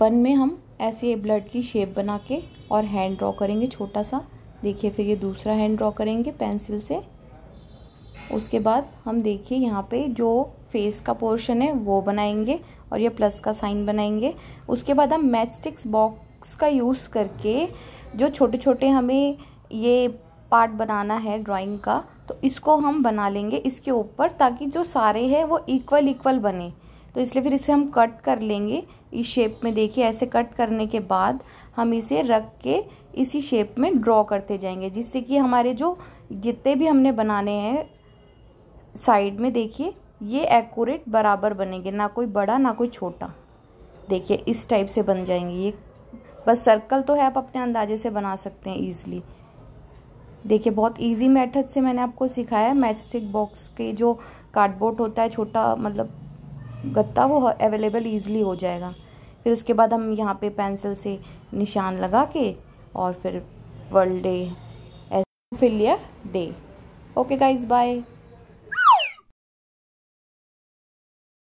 One में हम ऐसे ब्लड की शेप बना के और हैंड ड्रॉ करेंगे छोटा सा। देखिए फिर ये दूसरा हैंड ड्रॉ करेंगे पेंसिल से। उसके बाद हम देखिए यहाँ पे जो फेस का पोर्शन है वो बनाएंगे और ये प्लस का साइन बनाएंगे। उसके बाद हम मैच स्टिक्स बॉक्स का यूज़ करके जो छोटे छोटे हमें ये पार्ट बनाना है ड्राइंग का, तो इसको हम बना लेंगे इसके ऊपर, ताकि जो सारे हैं वो इक्वल इक्वल बने। तो इसलिए फिर इसे हम कट कर लेंगे इस शेप में। देखिए ऐसे कट करने के बाद हम इसे रख के इसी शेप में ड्रॉ करते जाएंगे, जिससे कि हमारे जो जितने भी हमने बनाने हैं साइड में देखिए ये एक्यूरेट बराबर बनेंगे, ना कोई बड़ा ना कोई छोटा। देखिए इस टाइप से बन जाएंगे ये। बस सर्कल तो है, आप अपने अंदाजे से बना सकते हैं ईजिली। देखिए बहुत इजी मेथड से मैंने आपको सिखाया है। मैचस्टिक बॉक्स के जो कार्डबोर्ड होता है छोटा मतलब गत्ता, वो अवेलेबल ईजिली हो जाएगा। फिर उसके बाद हम यहाँ पे पेंसिल से निशान लगा के और फिर world day haemophilia day. Okay guys, bye.